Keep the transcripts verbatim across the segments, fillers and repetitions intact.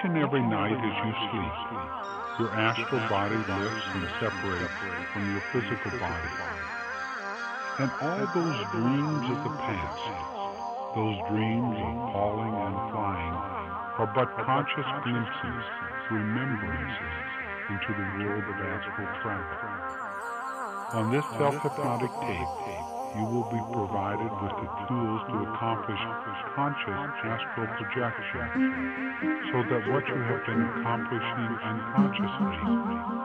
each and every night as you sleep, your astral body lifts and separates from your physical body. And all those dreams of the past, those dreams of calling and flying, are but conscious glimpses, remembrances into the world of astral travel. On this self-hypnotic tape, you will be provided with the tools to accomplish conscious astral projection, so that what you have been accomplishing unconsciously,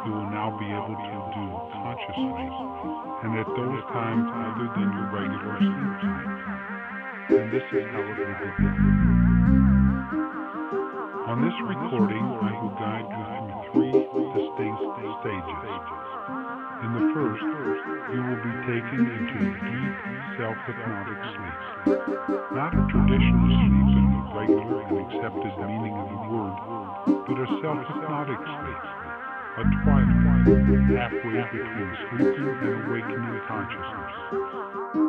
you will now be able to do consciously, and at those times other than your regular sleep time. And this is how it will be. On this recording, I will guide you through three distinct stages. In the first, you will be taken into a deep self-hypnotic sleep. Not a traditional sleep in the regular and accepted meaning of the word, but a self-hypnotic sleep, a twilight, halfway between sleeping and awakening consciousness.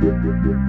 We'll be right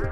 back.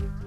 you.